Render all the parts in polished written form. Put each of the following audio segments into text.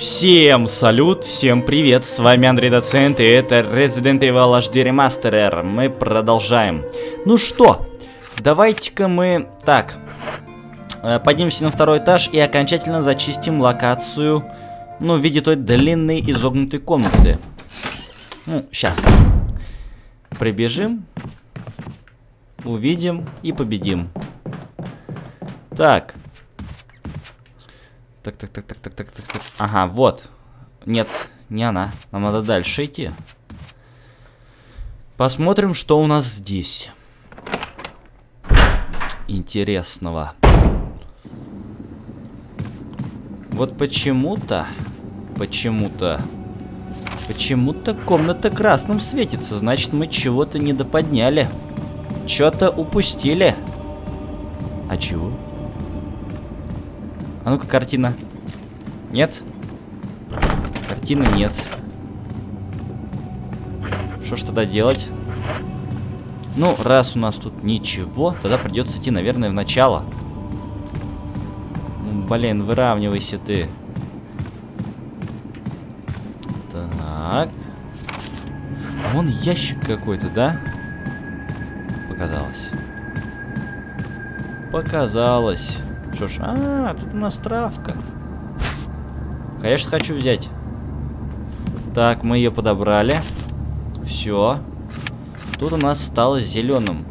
Всем салют, всем привет, с вами Андрей Доцент, и это Resident Evil HD Remaster. Мы продолжаем. Ну что, давайте-ка мы так поднимемся на второй этаж и окончательно зачистим локацию, ну, в виде той длинной изогнутой комнаты. Ну, сейчас прибежим, увидим и победим. Так. Так. Ага, вот. Нет, не она. Нам надо дальше идти. Посмотрим, что у нас здесь интересного. Вот почему-то комната красным светится. Значит, мы чего-то недоподняли. Чё-то упустили. А чего? А ну-ка, картина. Нет? Картины нет. Что ж тогда делать? Ну, раз у нас тут ничего, тогда придется идти, наверное, в начало. Ну, блин, выравнивайся ты. Так. Вон ящик какой-то, да? Показалось. Показалось. Что ж, а, тут у нас травка. Конечно, хочу взять. Так, мы ее подобрали. Все. Тут у нас стало зеленым.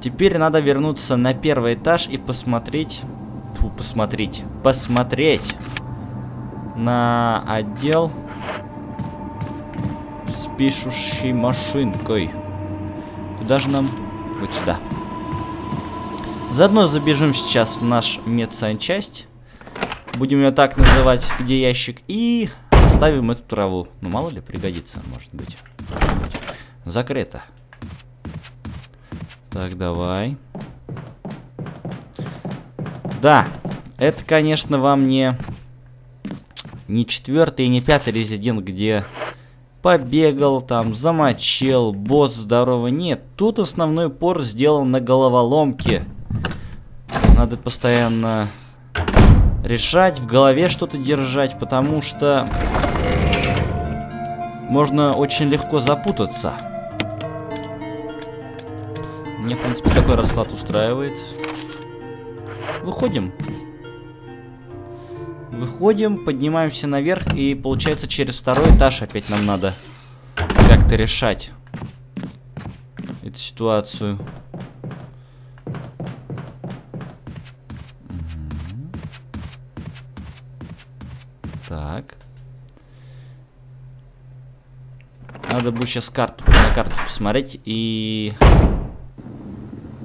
Теперь надо вернуться на первый этаж и посмотреть. Фу, посмотреть на отдел с пишущей машинкой. Куда же нам? Вот сюда. Заодно забежим сейчас в наш медсанчасть, будем ее так называть, где ящик, и оставим эту траву. Ну, мало ли, пригодится, может быть. Закрыто. Так, давай. Да, это, конечно, вам не четвертый и не пятый резидент, где побегал, там, замочил, босс здорово. Нет, тут основной упор сделан на головоломке. Надо постоянно решать, в голове что-то держать, потому что можно очень легко запутаться. Мне, в принципе, такой расклад устраивает. Выходим. Выходим, поднимаемся наверх, и получается через второй этаж опять нам надо как-то решать эту ситуацию. Так. Надо будет сейчас на карту посмотреть и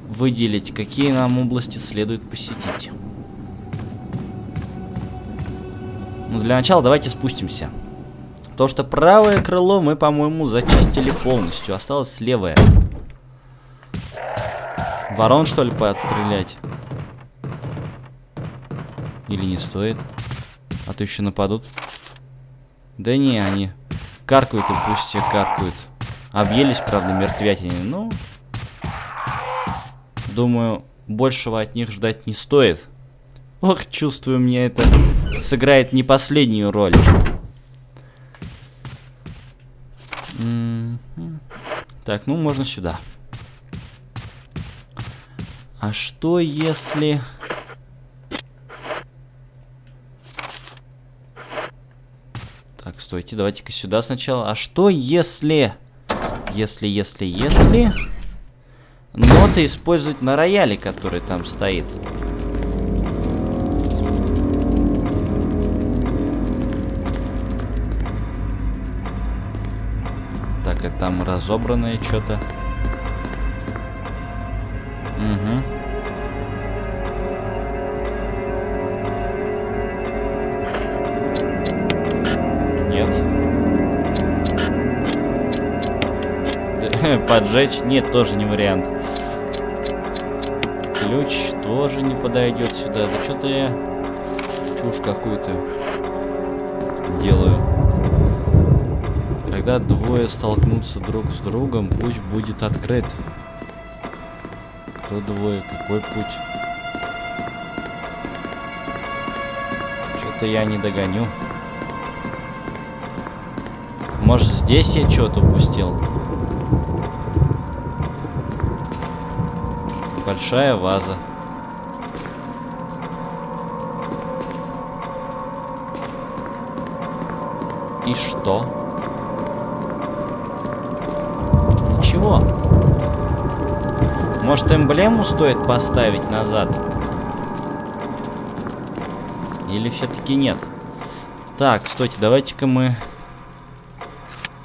выделить, какие нам области следует посетить. Ну, для начала давайте спустимся. Потому что правое крыло мы, по-моему, зачистили полностью. Осталось левое. Ворон, что ли, подстрелять? Или не стоит? А то еще нападут. Да не, они каркают, и пусть все каркают. Объелись, правда, мертвятины. Ну, думаю, большего от них ждать не стоит. Ох, чувствую, мне это сыграет не последнюю роль. Так, ну можно сюда. А что если... Так, стойте, давайте-ка сюда сначала. А что если... Если... Ноты использовать на рояле, который там стоит. Так, и там разобранное что-то. Угу. Поджечь? Нет, тоже не вариант. Ключ тоже не подойдет сюда. Да что-то я чушь какую-то делаю. Когда двое столкнутся друг с другом, путь будет открыт. Кто двое, какой путь? Что это я не догоню. Может, здесь я что-то упустил? Большая ваза. И что? Ничего. Может, эмблему стоит поставить назад? Или все-таки нет? Так, стойте, давайте-ка мы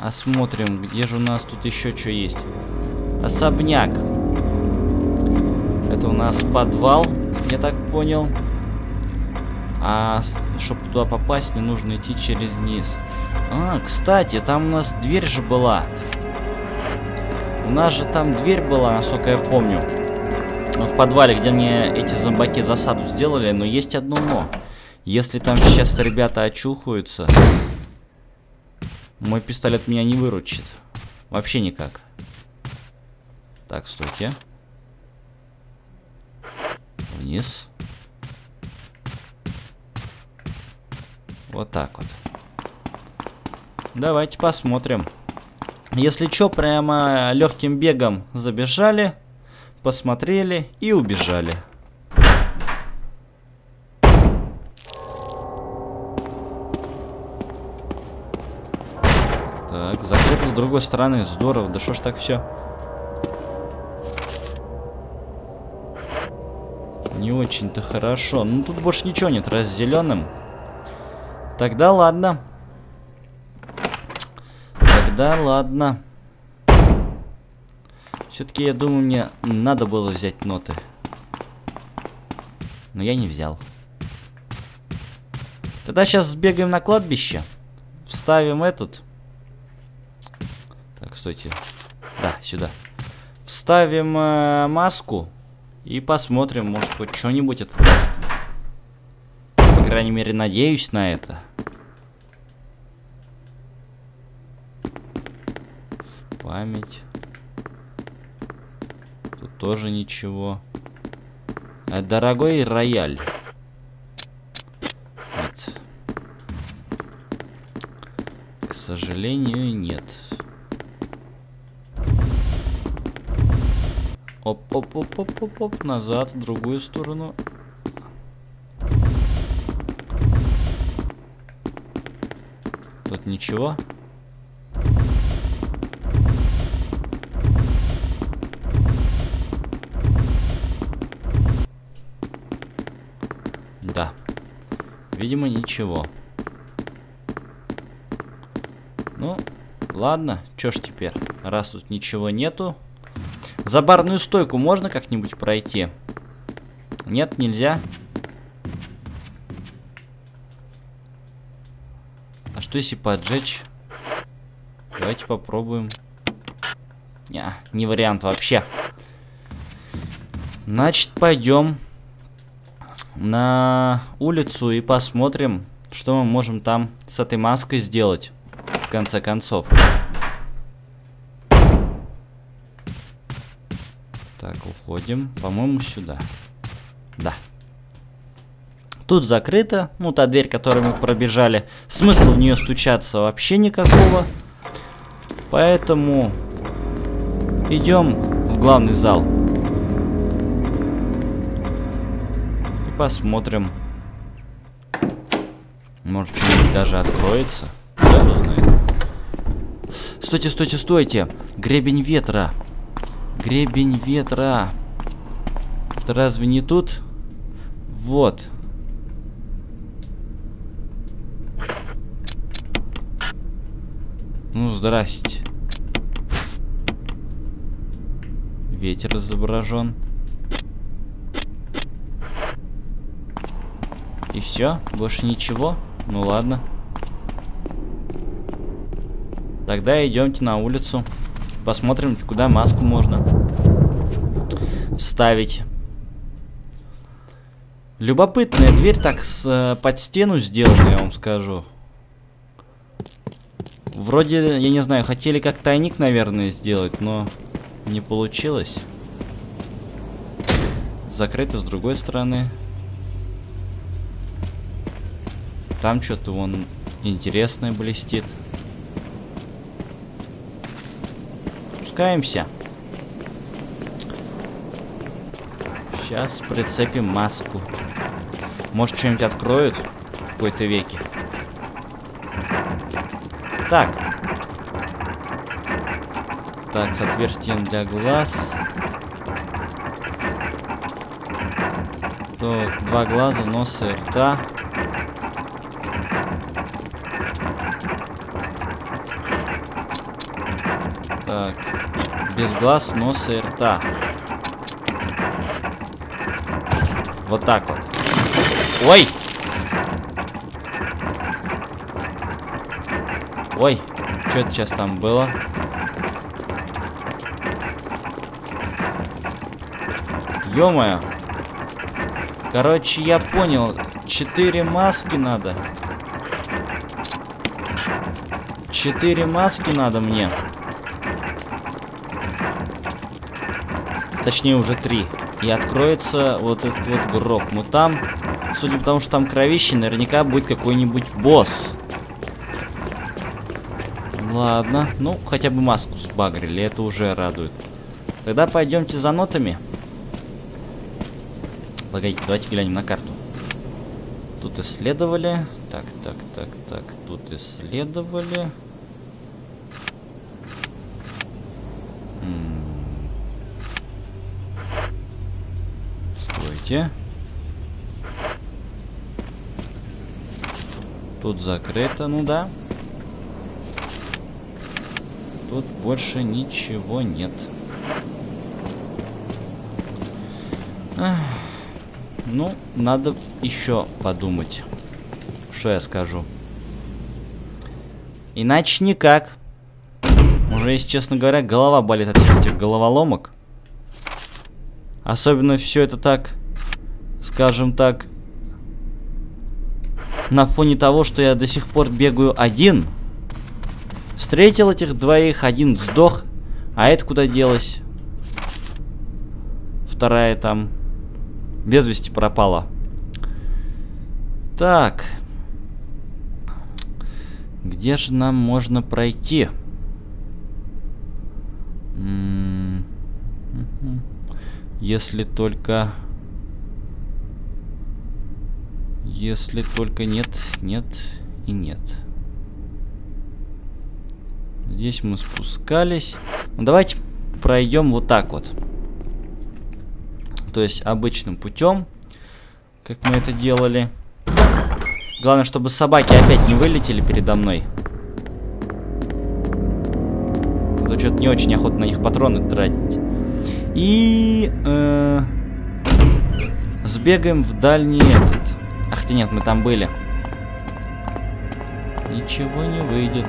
осмотрим, где же у нас тут еще что есть. Особняк. Это у нас подвал, я так понял. А чтобы туда попасть, не нужно идти через низ. А, кстати, там у нас дверь же была. У нас же там дверь была, насколько я помню. В подвале, где мне эти зомбаки засаду сделали, но есть одно но. Если там сейчас ребята очухаются, мой пистолет меня не выручит. Вообще никак. Так, стойте. Вниз. Вот так вот. Давайте посмотрим. Если чё, прямо легким бегом забежали, посмотрели и убежали. Так, закрыто с другой стороны. Здорово, да что ж так все? Не очень-то хорошо. Ну тут больше ничего нет, раз зеленым. Тогда ладно. Тогда ладно. Все-таки, я думаю, мне надо было взять ноты. Но я не взял. Тогда сейчас сбегаем на кладбище. Вставим этот. Так, стойте. Да, сюда. Вставим маску. И посмотрим, может, хоть что-нибудь это даст. По крайней мере, надеюсь на это. В память. Тут тоже ничего. А, дорогой рояль. Нет. К сожалению, нет. Оп-оп-оп-оп-оп-оп, назад, в другую сторону. Тут ничего. Да. Видимо, ничего. Ну, ладно, чё ж теперь, раз тут ничего нету. За барную стойку можно как-нибудь пройти? Нет, нельзя. А что если поджечь? Давайте попробуем. Не вариант вообще. Значит, пойдем на улицу и посмотрим, что мы можем там с этой маской сделать, в конце концов. Так, уходим. По-моему, сюда. Да. Тут закрыто. Ну, та дверь, которую мы пробежали. Смысла в нее стучаться вообще никакого. Поэтому идем в главный зал. И посмотрим. Может, что-нибудь даже откроется. Да, кто знает. Стойте, стойте, стойте. Гребень ветра. Гребень ветра. Это разве не тут? Вот. Ну, здрасте. Ветер изображен. И все? Больше ничего? Ну ладно. Тогда идемте на улицу. Посмотрим, куда маску можно вставить. Любопытная дверь, так под стену сделана, я вам скажу. Вроде, я не знаю, хотели как тайник, наверное, сделать, но не получилось. Закрыто с другой стороны. Там что-то вон интересное блестит. Спускаемся. Сейчас прицепим маску. Может, что-нибудь откроют в какой-то веке. Так. Так, с отверстием для глаз. Так, два глаза, нос и рта. Так, без глаз, носа и рта. Вот так вот. Ой! Ой, что это сейчас там было? Ё-моё! Короче, я понял. 4 маски надо. 4 маски надо мне. Точнее, уже 3. И откроется вот этот вот гроб. Но там, судя по тому, что там кровище, наверняка будет какой-нибудь босс. Ладно. Ну, хотя бы маску сбагрили. Это уже радует. Тогда пойдемте за нотами. Погодите, давайте глянем на карту. Тут исследовали. Так, так, так, так. Тут исследовали. Тут закрыто, ну да. Тут больше ничего нет. Ах. Ну, надо еще подумать, что я скажу. Иначе никак. Уже, если честно говоря, голова болит от всех этих головоломок. Особенно все это так... Скажем так, на фоне того, что я до сих пор бегаю один, встретил этих двоих, один сдох, а это куда делось? Вторая там без вести пропала. Так, где же нам можно пройти? Если только... Если только нет, нет и нет. Здесь мы спускались. Ну, давайте пройдем вот так вот. То есть обычным путем, как мы это делали. Главное, чтобы собаки опять не вылетели передо мной. А то что-то не очень охота на них патроны тратить. И сбегаем в дальний этот. Ах ты, нет, мы там были. Ничего не выйдет.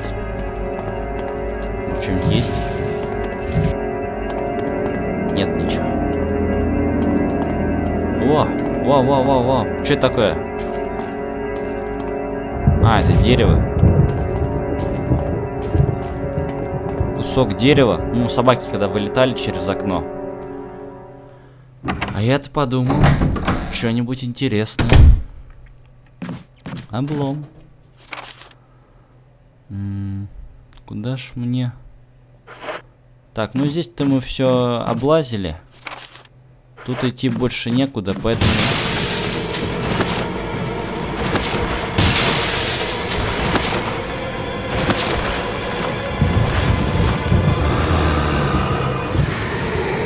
Ну, что-нибудь есть? Нет, ничего. Во. Что это такое? А, это дерево. Кусок дерева. Ну, собаки когда вылетали через окно. А я-то подумал, что-нибудь интересное. Облом. Куда ж мне? Так, ну здесь-то мы все облазили. Тут идти больше некуда, поэтому...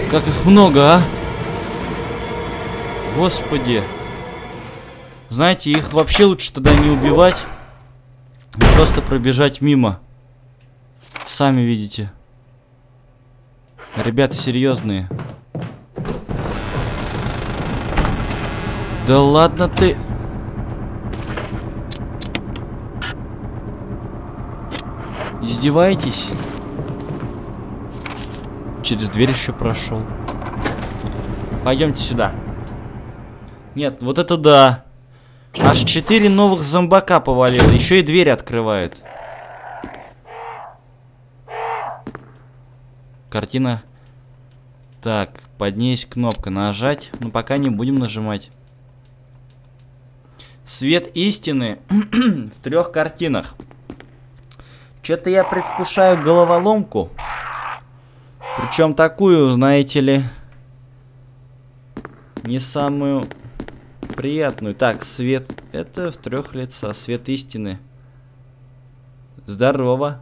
Как их много, а? Господи. Знаете, их вообще лучше тогда не убивать, просто пробежать мимо. Сами видите. Ребята серьезные. Да ладно ты. Издеваетесь? Через дверь еще прошел. Пойдемте сюда. Нет, вот это да. Аж 4 новых зомбака повалило. Еще и дверь открывает. Картина. Так, под ней есть кнопка. Нажать. Но пока не будем нажимать. Свет истины в 3 картинах. Что-то я предвкушаю головоломку. Причем такую, знаете ли, не самую приятную. Так, свет... Это в 3 лица. Свет истины. Здорово.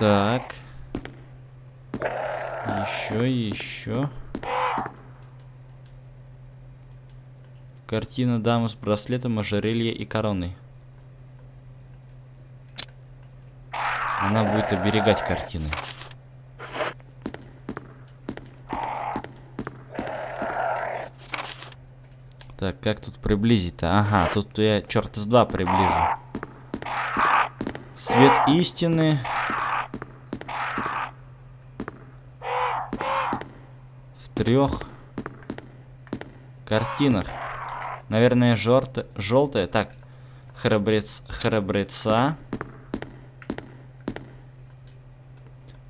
Так. Еще. Картина дамы с браслетом, ожерелье и короной. Она будет оберегать картины. Так, как тут приблизить-то? Ага, тут я черт из 2 приближу. Свет истины. В 3 картинах. Наверное, желтая. Так, храбреца.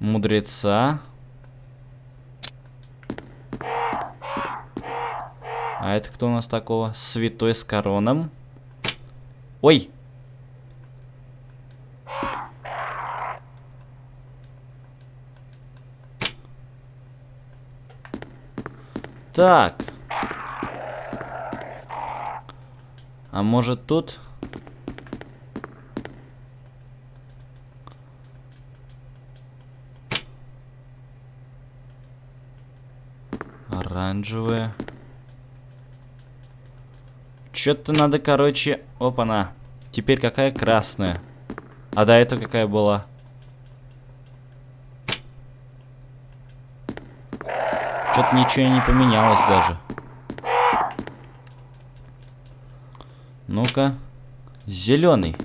Мудреца. А это кто у нас такого? Святой с короном. Ой! Так. А может тут? Оранжевые. Что-то надо, короче... Опа-на. Теперь какая красная. А до этого какая была? Что-то ничего не поменялось даже. Ну-ка. Зеленый.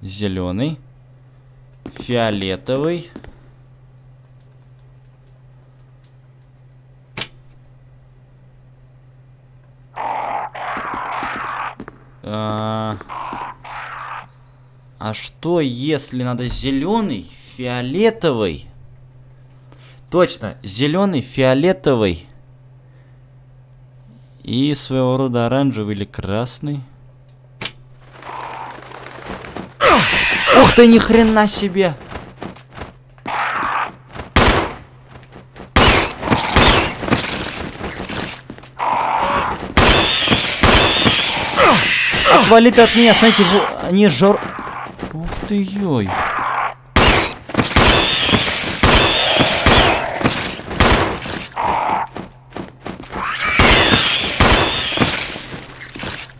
Зеленый. Фиолетовый. А что, если надо зеленый, фиолетовый? Точно, зеленый, фиолетовый и своего рода оранжевый или красный. Ух ты, ни хрена себе! Отвали ты от меня, смотрите, они жор... Ух ты, ёй.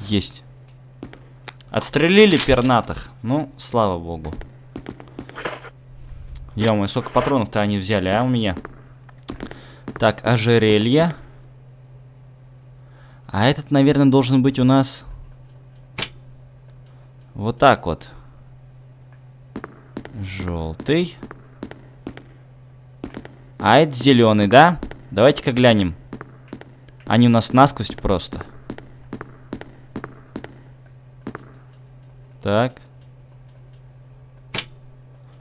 Есть. Отстрелили пернатых. Ну, слава богу. Ё-моё, сколько патронов-то они взяли, а, у меня? Так, ожерелье. А этот, наверное, должен быть у нас... Вот так вот. Желтый. А это зеленый, да? Давайте-ка глянем. Они у нас насквозь просто. Так.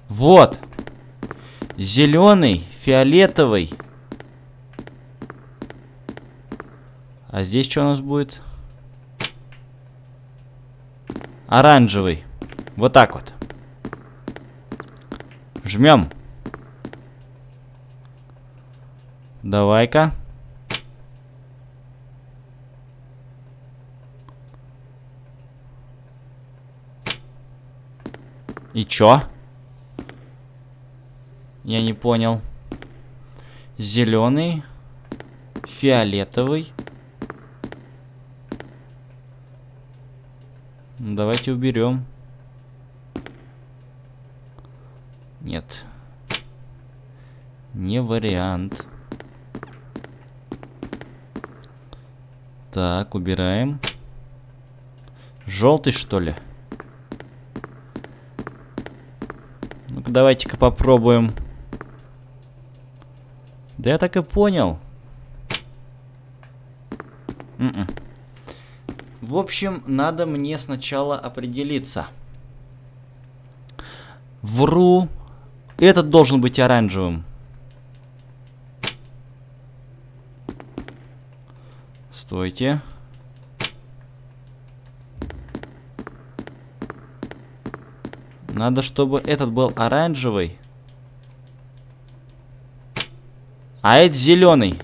Вот. Зеленый, фиолетовый. А здесь что у нас будет? Оранжевый. Вот так вот. Жмем. Давай-ка. И чё? Я не понял. Зеленый, фиолетовый. Давайте уберем. Нет. Не вариант. Так, убираем. Желтый, что ли? Ну-ка, давайте-ка попробуем. Да я так и понял. В общем, надо мне сначала определиться. Вру Этот должен быть оранжевым. Стойте. Надо, чтобы этот был оранжевый. А этот зеленый.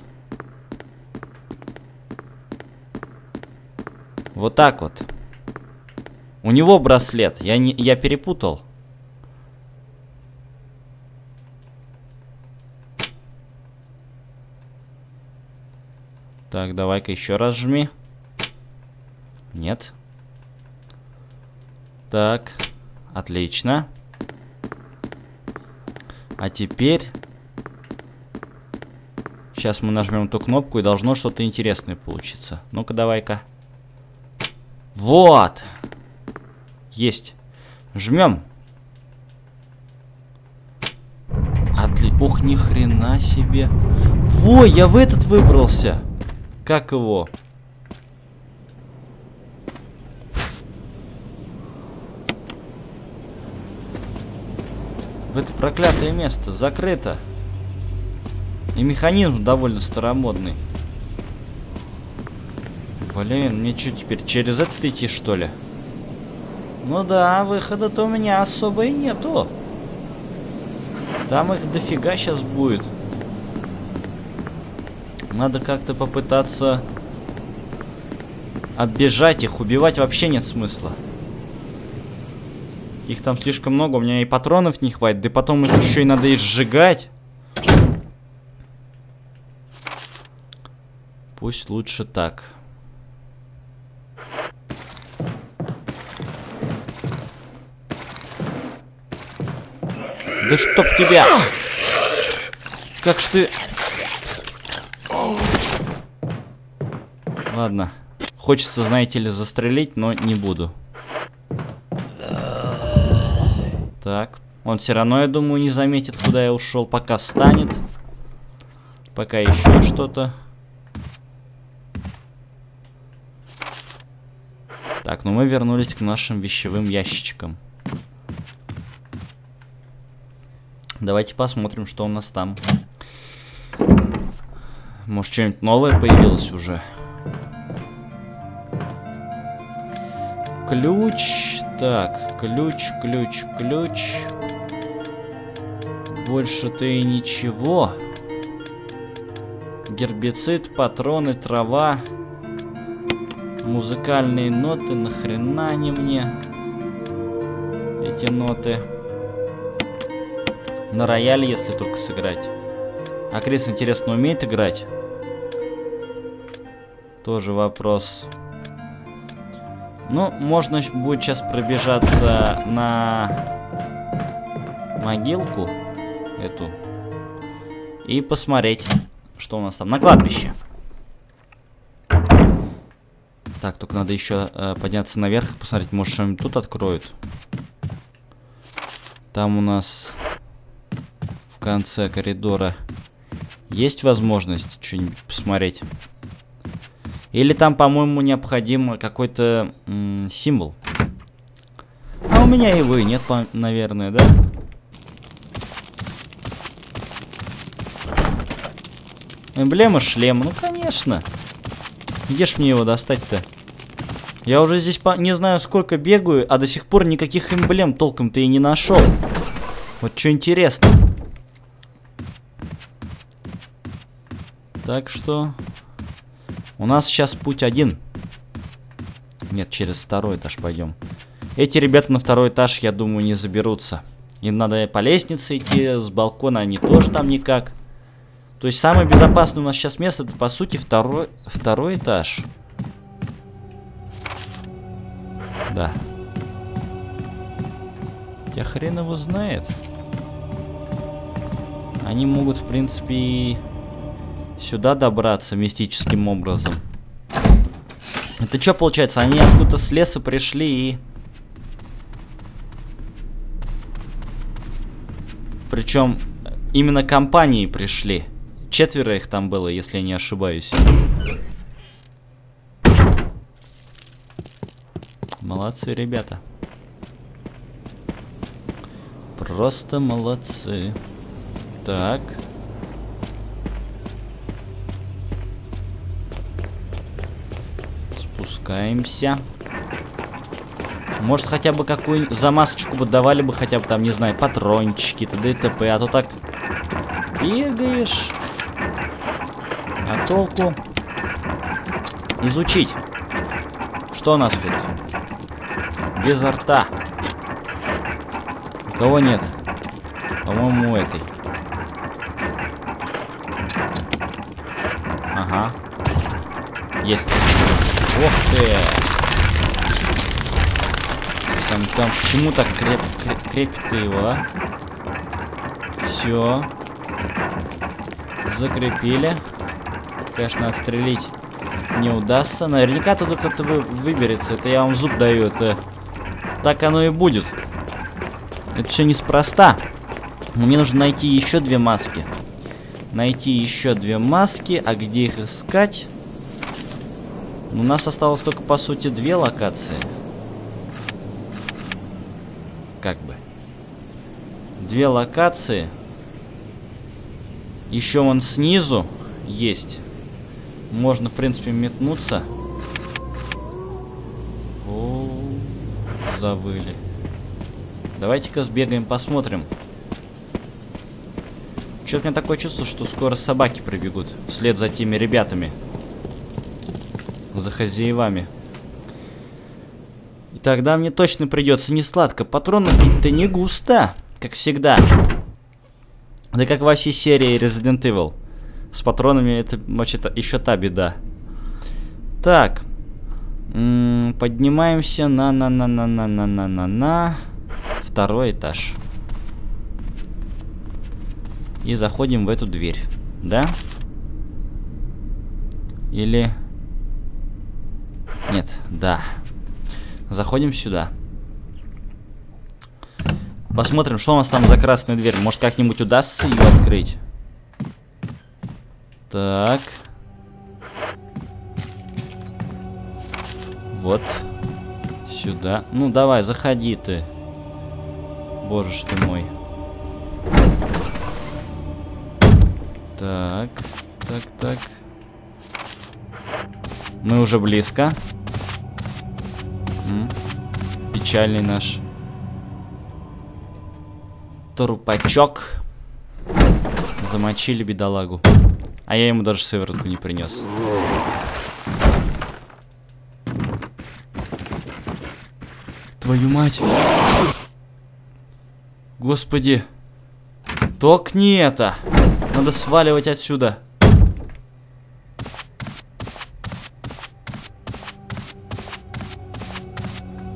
Вот так вот. У него браслет. Я перепутал. Так, давай-ка еще раз жми. Нет. Так, отлично. А теперь... Сейчас мы нажмем ту кнопку, и должно что-то интересное получиться. Ну-ка, давай-ка. Вот! Есть. Жмем. Ох, ни хрена себе. Во, я в этот выбрался. Как его? В это проклятое место. Закрыто. И механизм довольно старомодный. Блин, мне что теперь через это идти, что ли? Ну да, выхода-то у меня особо и нету. Там их дофига сейчас будет. Надо как-то попытаться оббежать их. Убивать вообще нет смысла. Их там слишком много, у меня и патронов не хватит. Да и потом их еще и надо и сжигать. Пусть лучше так. Да чтоб тебя! Как ж ты... Ладно. Хочется, знаете ли, застрелить, но не буду. Так. Он все равно, я думаю, не заметит, куда я ушел. Пока встанет. Пока еще что-то. Так, ну мы вернулись к нашим вещевым ящичкам. Давайте посмотрим, что у нас там. Может, что-нибудь новое появилось уже? Ключ. Так, ключ. Больше-то и ничего. Гербицид, патроны, трава. Музыкальные ноты. Нахрена они мне? Эти ноты. На рояле, если только сыграть. А Крис, интересно, умеет играть? Тоже вопрос. Ну, можно будет сейчас пробежаться на могилку эту. И посмотреть, что у нас там на кладбище. Так, только надо еще подняться наверх и посмотреть, может, что-нибудь тут откроют. Там у нас... В конце коридора есть возможность что-нибудь посмотреть? Или там, по-моему, необходим какой-то символ? А у меня его и нет, наверное, да? Эмблема шлема, ну конечно. Где ж мне его достать-то? Я уже здесь не знаю сколько бегаю, а до сих пор никаких эмблем толком-то и не нашел. Вот что интересно. Так что у нас сейчас путь один. Нет, через второй этаж пойдем. Эти ребята на второй этаж, я думаю, не заберутся. Им надо по лестнице идти, с балкона они тоже там никак. То есть самое безопасное у нас сейчас место, это по сути второй этаж. Да. Тебя хрен его знает. Они могут, в принципе, и... сюда добраться мистическим образом. Это что получается? Они откуда-то с леса пришли и... Причем именно компании пришли. 4 их там было, если я не ошибаюсь. Молодцы ребята. Просто молодцы. Так. Спускаемся. Может, хотя бы какую-нибудь замазочку бы давали бы, хотя бы там, не знаю, патрончики, т.д. и т.п. А то так бегаешь. А толку? Изучить. Что у нас тут? Без рта. У кого нет? По-моему, у этой. Ага. Есть. Ох ты! Там к чему так крепит ты его, а? Все. Закрепили. Конечно, отстрелить не удастся. Наверняка тут кто-то выберется. Это я вам зуб даю. Это так оно и будет. Это все неспроста. Но мне нужно найти еще две маски. Найти еще две маски. А где их искать? У нас осталось только, по сути, две локации. Как бы. Две локации. Еще вон снизу есть. Можно, в принципе, метнуться. О, завыли. Давайте-ка сбегаем, посмотрим. Чё-то у меня такое чувство, что скоро собаки прибегут вслед за теми ребятами. За хозяевами. И тогда мне точно придется не сладко. Патронов ведь-то не густо, как всегда. Да как во всей серии Resident Evil. С патронами это вообще-то еще та беда. Так. Поднимаемся на второй этаж. И заходим в эту дверь. Да? Или... Нет, да. Заходим сюда. Посмотрим, что у нас там за красная дверь. Может, как-нибудь удастся ее открыть? Так. Вот. Сюда. Ну, давай, заходи ты. Боже ж ты мой. Так. Так, так. Мы уже близко. Печальный наш трупачок. Замочили бедолагу. А я ему даже сыворотку не принес. Твою мать. Господи. Только не это. Надо сваливать отсюда.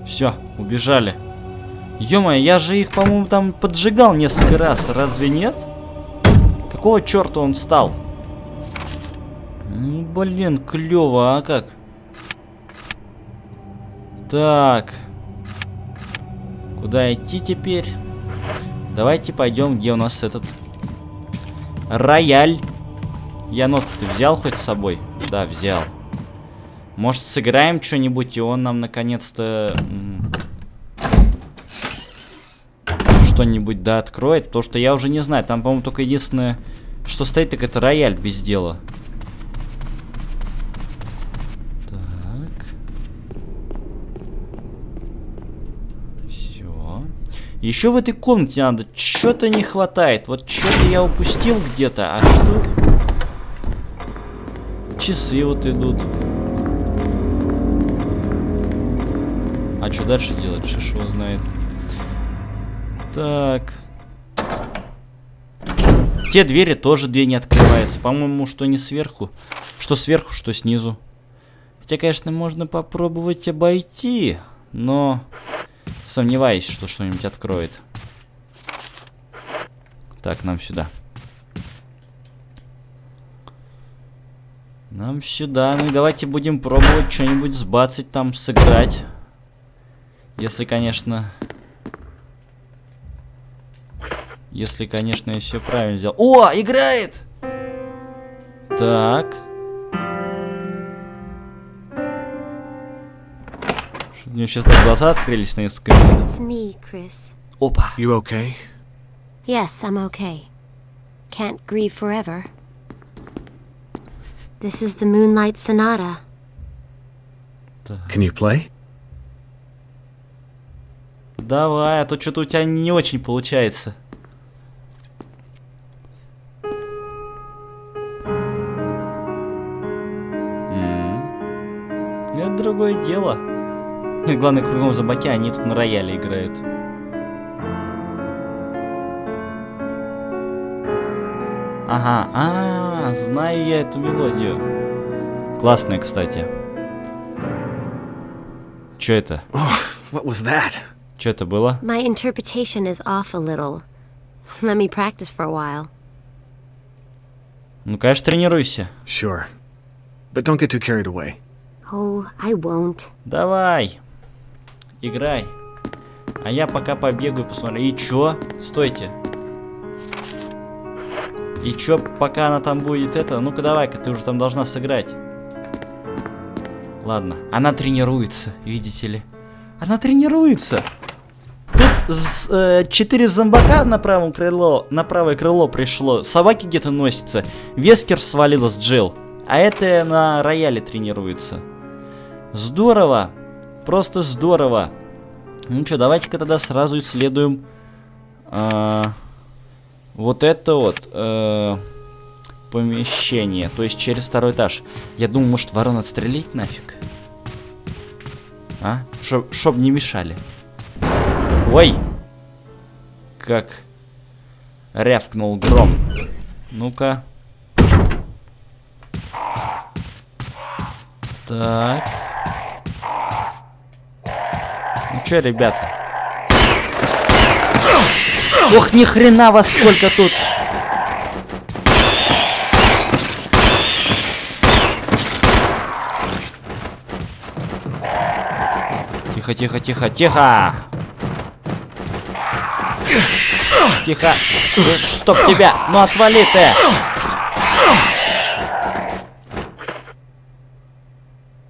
Все, убежали. Ё-моё, я же их, по-моему, там поджигал несколько раз. Разве нет? Какого черта он встал? Ну, блин, клево, а как? Так. Куда идти теперь? Давайте пойдем, где у нас этот рояль. Я ноту-то взял хоть с собой? Да, взял. Может, сыграем что-нибудь, и он нам наконец-то что-нибудь, да, откроет. Потому что я уже не знаю. Там, по-моему, только единственное, что стоит, так это рояль без дела. Так. Все. Еще в этой комнате надо. Что-то не хватает. Вот что-то я упустил где-то. А что? Часы вот идут. А что дальше делать? Шиш его знает. Так. Те двери тоже две не открываются. По-моему, что не сверху. Что сверху, что снизу. Хотя, конечно, можно попробовать обойти. Но сомневаюсь, что что-нибудь откроет. Так, нам сюда. Нам сюда. Ну и давайте будем пробовать что-нибудь сбацать там, сыграть. Если, конечно... Если, конечно, я все правильно сделал. О, играет! Так. Что-то мне сейчас глаза открылись на несколько минут. Опа. Yes, I'm okay. Can't grieve forever. This is the Moonlight Sonata. Can you play? Давай, а то что-то у тебя не очень получается. Это другое дело. Главное, кругом зомбаки, они тут на рояле играют. Ага, знаю я эту мелодию. Классная, кстати. Чё это? Чё это было? My interpretation is off a little. Let me practice for a while. Ну, конечно, тренируйся. Sure. But don't get too carried away. Oh, I won't. Давай. Играй. А я пока побегаю, посмотрю. И чё? Стойте. И чё, пока она там будет это? Ну-ка, давай-ка, ты уже там должна сыграть. Ладно, она тренируется, видите ли. Она тренируется. Тут 4 зомбака на правое крыло пришло. Собаки где-то носятся. Вескер свалилась, Джилл. А это на рояле тренируется. Здорово. Просто здорово. Ну что, давайте-ка тогда сразу исследуем... Вот это вот помещение, то есть через 2-й этаж. Я думал, может, ворон отстрелить нафиг? А? Чтоб не мешали. Ой! Как рявкнул гром. Ну-ка. Так. Ну чё, ребята? Ох, ни хрена вас сколько тут! Тихо, тихо, тихо, тихо! Тихо! Чтоб тебя! Ну отвали ты!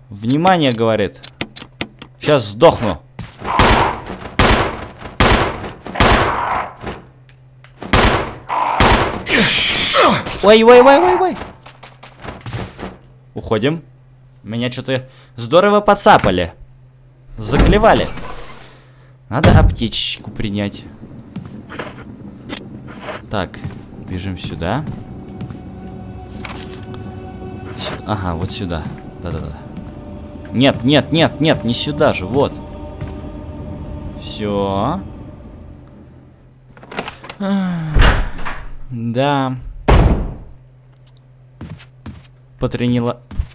Внимание, говорит. Сейчас сдохну. Ой-ой-ой-ой-ой. Уходим. Меня что-то здорово подцапали. Заклевали. Надо аптечечку принять. Так, бежим сюда. Ага, вот сюда. Да-да-да. Нет, нет, нет, нет, не сюда же, вот. Все. Да.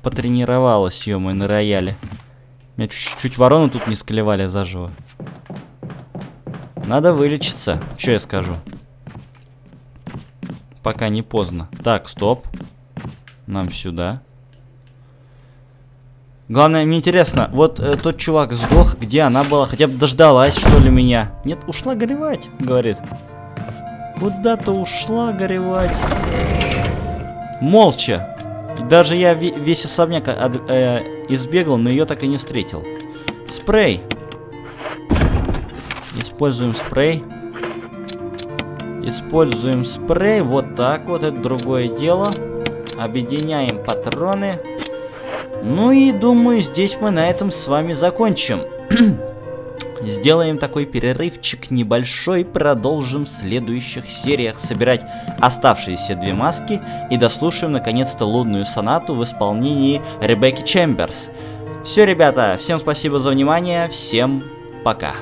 Потренировалась, ё-моё, на рояле. Меня чуть-чуть ворону тут не склевали заживо. Надо вылечиться. Чё я скажу? Пока не поздно. Так, стоп. Нам сюда. Главное, мне интересно, вот тот чувак сдох, где она была? Хотя бы дождалась, что ли, меня? Нет, ушла горевать, говорит. Куда-то ушла горевать. Молча. Даже я весь особняк избегал, но ее так и не встретил. Спрей. Используем спрей. Используем спрей. Вот так вот. Это другое дело. Объединяем патроны. Ну и думаю, здесь мы на этом с вами закончим. Сделаем такой перерывчик небольшой, продолжим в следующих сериях собирать оставшиеся 2 маски и дослушаем наконец-то лунную сонату в исполнении Ребекки Чемберс. Все, ребята, всем спасибо за внимание, всем пока.